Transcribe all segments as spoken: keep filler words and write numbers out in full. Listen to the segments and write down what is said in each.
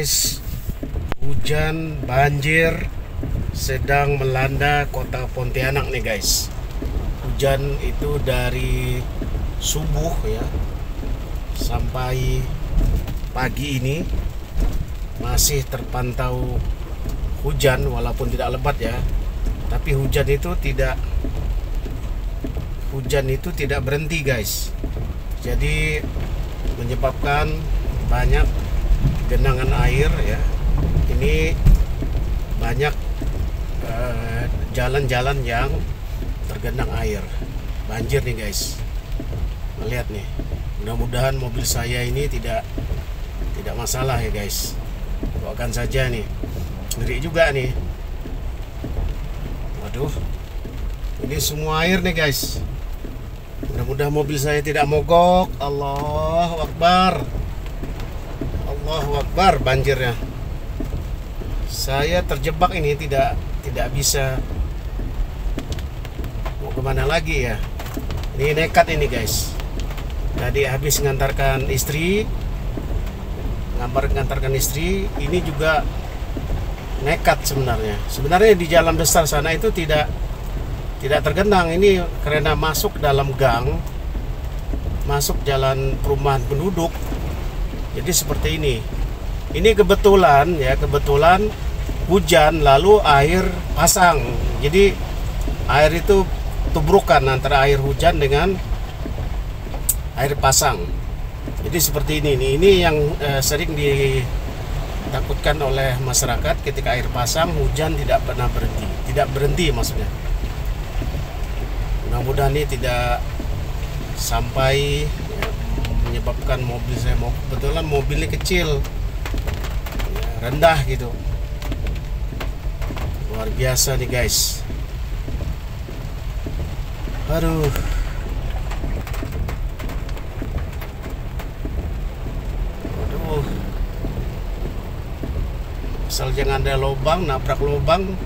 guys, hujan banjir sedang melanda kota Pontianak nih guys. Hujan itu dari subuh ya sampai pagi ini masih terpantau hujan, walaupun tidak lebat ya, tapi hujan itu tidak hujan itu tidak berhenti guys. Jadi menyebabkan banyak genangan air ya. Ini banyak jalan-jalan eh, yang tergenang air. Banjir nih guys. Lihat nih. Mudah-mudahan mobil saya ini tidak tidak masalah ya guys. Bawakan saja nih. Ngeri juga nih. Waduh. Ini semua air nih guys. Mudah-mudahan mobil saya tidak mogok. Allahu Akbar. Allahu Akbar banjirnya. Saya terjebak ini, tidak tidak bisa mau kemana lagi ya. Ini nekat ini guys. Tadi habis ngantarkan istri, ngambar ngantarkan istri. Ini juga nekat sebenarnya. Sebenarnya di jalan besar sana itu tidak tidak tergenang. Ini karena masuk dalam gang, masuk jalan perumahan penduduk. Jadi seperti ini. Ini kebetulan ya, kebetulan hujan lalu air pasang. Jadi air itu tubrukan antara air hujan dengan air pasang. Jadi seperti ini nih. Ini yang eh, sering ditakutkan oleh masyarakat, ketika air pasang hujan tidak pernah berhenti. Tidak berhenti maksudnya. Mudah-mudahan ini tidak sampai ya, menyebabkan mobil saya mogok. Kebetulan mobilnya kecil. Rendah gitu. Luar biasa nih guys. Aduh. Aduh. Asal jangan ada lubang, nabrak lubang.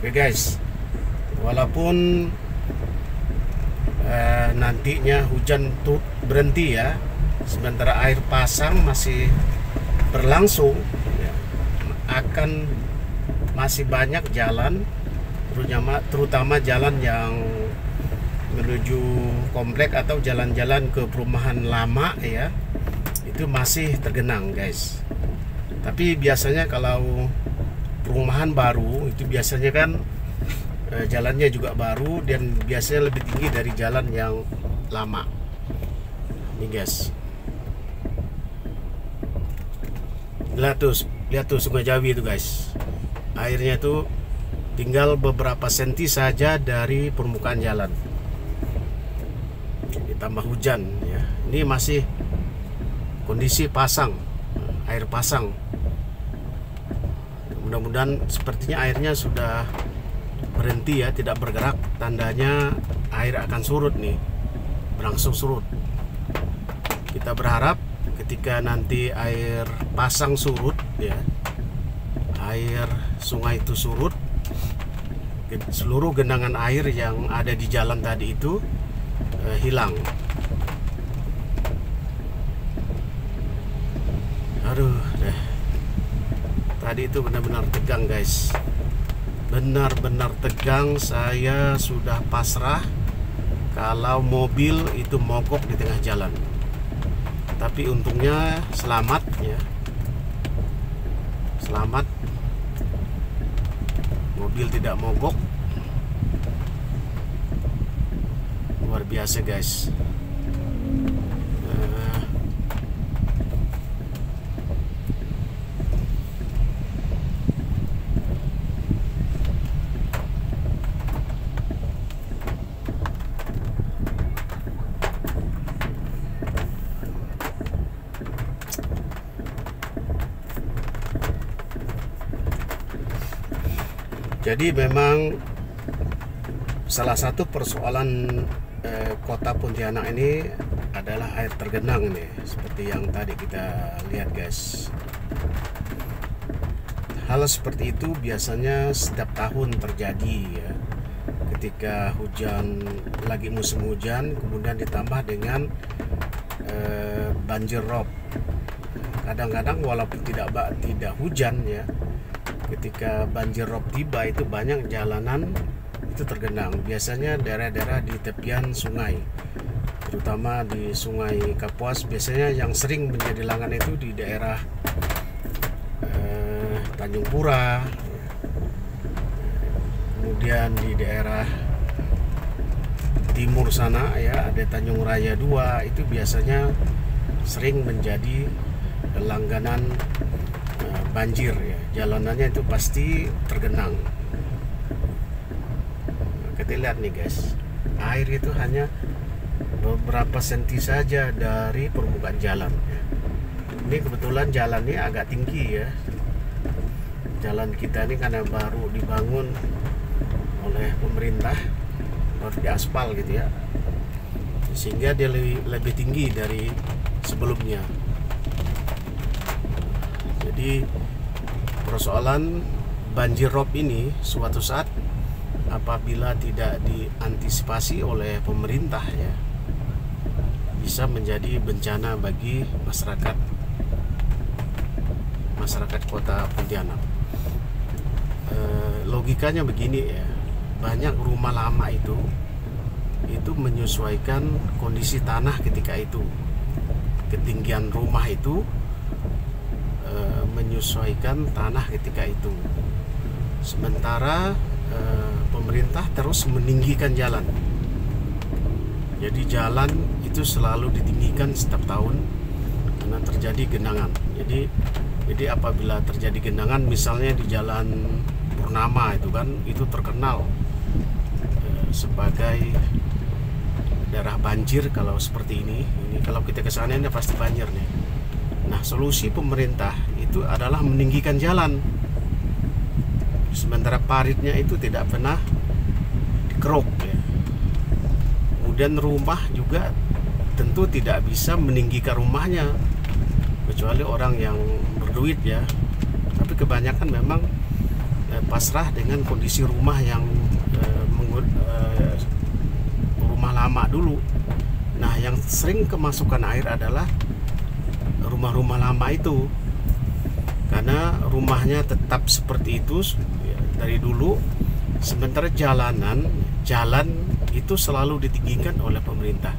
Oke guys. Walaupun Uh, nantinya hujan tuh berhenti ya, sementara air pasang masih berlangsung ya. Akan masih banyak jalan, terutama, terutama jalan yang menuju komplek atau jalan-jalan ke perumahan lama ya, itu masih tergenang guys. Tapi biasanya kalau perumahan baru itu biasanya kan jalannya juga baru dan biasanya lebih tinggi dari jalan yang lama. Ini guys. Lihat tuh, lihat tuh Sungai Jawi itu guys. Airnya tuh tinggal beberapa senti saja dari permukaan jalan. Ditambah hujan ya. Ini masih kondisi pasang, air pasang. Mudah-mudahan sepertinya airnya sudah berhenti ya, tidak bergerak. Tandanya air akan surut nih, berangsur surut. Kita berharap ketika nanti air pasang surut ya, air sungai itu surut, seluruh genangan air yang ada di jalan tadi itu eh, hilang. Aduh deh. Tadi itu benar-benar tegang guys, benar-benar tegang. Saya sudah pasrah kalau mobil itu mogok di tengah jalan, tapi untungnya selamat ya, selamat mobil tidak mogok. Luar biasa guys. Nah, jadi memang salah satu persoalan eh, kota Pontianak ini adalah air tergenang nih, seperti yang tadi kita lihat guys. Hal seperti itu biasanya setiap tahun terjadi ya. ketika hujan, lagi musim hujan, kemudian ditambah dengan eh, banjir rob. Kadang-kadang walaupun tidak tidak hujan ya, ketika banjir rob tiba itu banyak jalanan itu tergenang. Biasanya daerah-daerah di tepian sungai, terutama di Sungai Kapuas, biasanya yang sering menjadi langganan itu di daerah eh, Tanjung Pura, kemudian di daerah timur sana ya, ada Tanjung Raya dua, itu biasanya sering menjadi langganan eh, banjir ya, jalanannya itu pasti tergenang. Kita lihat nih guys, air itu hanya beberapa senti saja dari permukaan jalan. Ini kebetulan jalan ini agak tinggi ya. Jalan kita ini karena baru dibangun oleh pemerintah, baru diaspal gitu ya, sehingga dia lebih, lebih tinggi dari sebelumnya. Jadi persoalan banjir rob ini suatu saat apabila tidak diantisipasi oleh pemerintah ya, bisa menjadi bencana bagi masyarakat masyarakat kota Pontianak. E, logikanya begini ya, banyak rumah lama itu itu menyesuaikan kondisi tanah ketika itu, ketinggian rumah itu e, menyesuaikan tanah ketika itu. Sementara e, pemerintah terus meninggikan jalan. Jadi jalan itu selalu ditinggikan setiap tahun karena terjadi genangan. Jadi jadi apabila terjadi genangan, misalnya di Jalan Purnama itu kan, itu terkenal eh, sebagai daerah banjir kalau seperti ini. Ini kalau kita ke sana ini pasti banjir nih. Nah, solusi pemerintah itu adalah meninggikan jalan. Sementara paritnya itu tidak pernah dikeruk ya. Dan rumah juga tentu tidak bisa meninggikan rumahnya, kecuali orang yang berduit ya. Tapi kebanyakan memang eh, pasrah dengan kondisi rumah yang eh, eh, rumah lama dulu. Nah, yang sering kemasukan air adalah rumah-rumah lama itu, karena rumahnya tetap seperti itu ya, dari dulu. Sementara jalanan jalan itu selalu ditinggikan oleh pemerintah,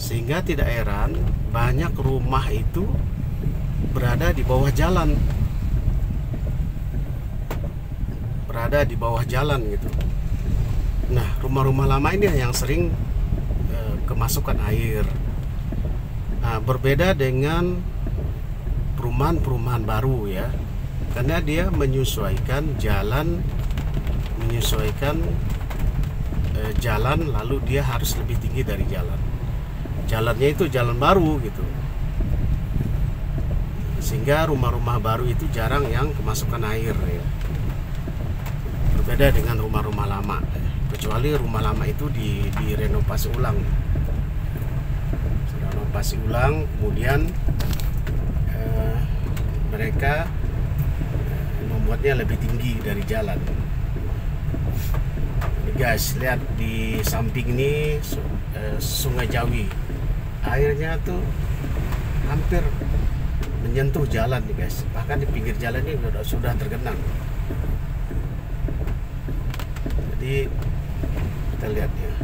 sehingga tidak heran banyak rumah itu berada di bawah jalan, berada di bawah jalan gitu. Nah, rumah-rumah lama ini yang sering e, kemasukan air. Nah, berbeda dengan perumahan-perumahan baru ya, karena dia menyesuaikan jalan, menyesuaikan jalan, lalu dia harus lebih tinggi dari jalan. Jalannya itu jalan baru gitu, sehingga rumah-rumah baru itu jarang yang kemasukan air ya. Berbeda dengan rumah-rumah lama, kecuali rumah lama itu di direnovasi ulang, renovasi ulang, kemudian eh, mereka membuatnya lebih tinggi dari jalan. Guys, lihat di samping ini Sungai Jawi, airnya tuh hampir menyentuh jalan nih guys, bahkan di pinggir jalan ini sudah tergenang. Jadi kita lihat ya.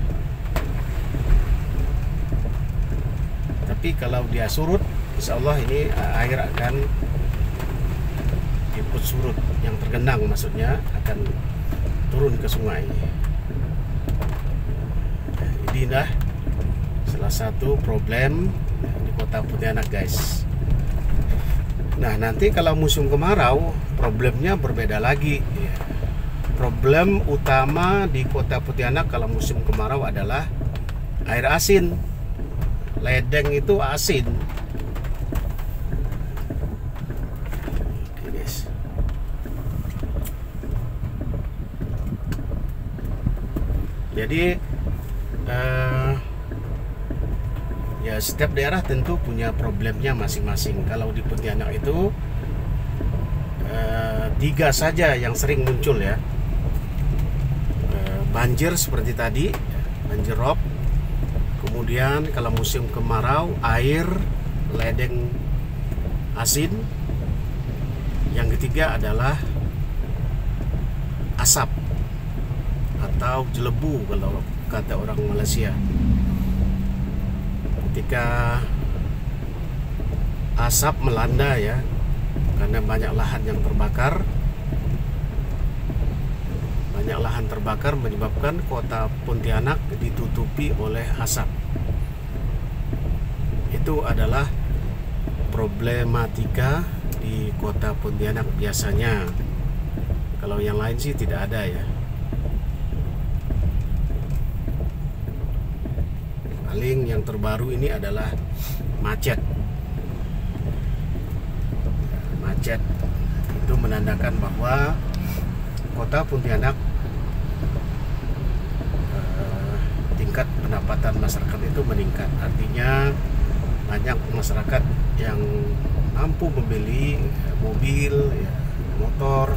Tapi kalau dia surut, insya Allah ini air akan ikut surut, yang tergenang maksudnya akan turun ke sungai. Inilah salah satu problem di kota Pontianak guys. Nah, nanti kalau musim kemarau problemnya berbeda lagi. Problem utama di kota Pontianak kalau musim kemarau adalah air asin. Ledeng itu asin. Jadi eh, ya setiap daerah tentu punya problemnya masing-masing. Kalau di Pontianak itu eh, tiga saja yang sering muncul ya, eh, banjir seperti tadi, banjir rob. Kemudian kalau musim kemarau, air, ledeng asin. Yang ketiga adalah asap atau jelebu kalau kata orang Malaysia. Ketika asap melanda ya, karena banyak lahan yang terbakar, banyak lahan terbakar menyebabkan kota Pontianak ditutupi oleh asap. Itu adalah problematika di kota Pontianak biasanya. Kalau yang lain sih tidak ada ya. Paling yang terbaru ini adalah macet. Macet itu menandakan bahwa kota Pontianak eh, tingkat pendapatan masyarakat itu meningkat. Artinya banyak masyarakat yang mampu membeli mobil, ya, motor.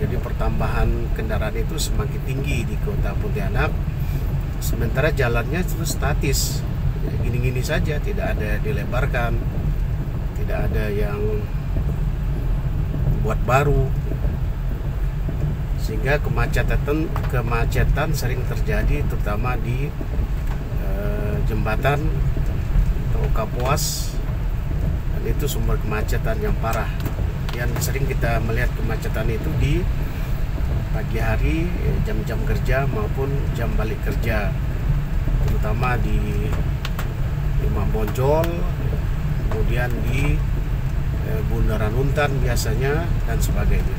Jadi pertambahan kendaraan itu semakin tinggi di kota Pontianak. Sementara jalannya terus statis, gini-gini saja, tidak ada dilebarkan, tidak ada yang buat baru, sehingga kemacetan kemacetan sering terjadi, terutama di e, jembatan Sungai Kapuas, dan itu sumber kemacetan yang parah. Dan sering kita melihat kemacetan itu di pagi hari, jam-jam kerja maupun jam balik kerja, terutama di Imam Bonjol, kemudian di Bundaran Untan biasanya, dan sebagainya.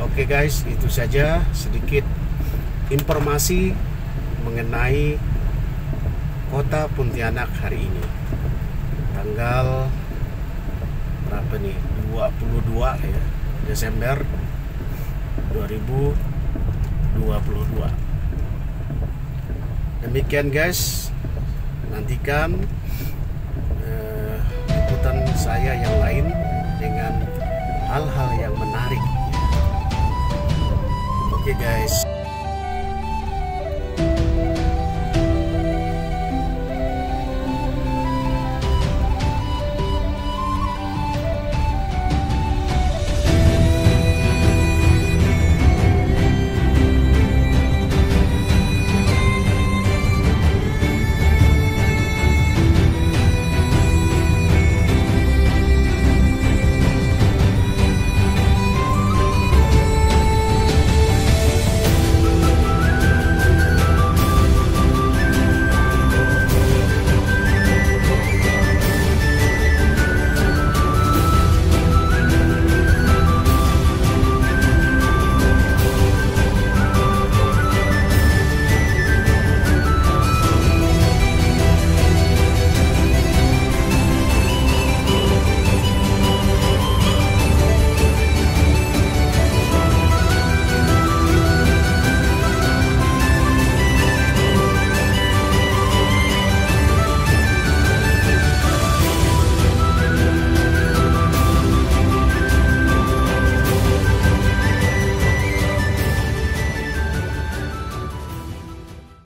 Oke guys, itu saja sedikit informasi mengenai kota Pontianak hari ini. Tanggal berapa nih? dua puluh dua ya, Desember dua ribu dua puluh dua. Demikian guys, nantikan saya yang lain dengan hal-hal yang menarik. Oke guys.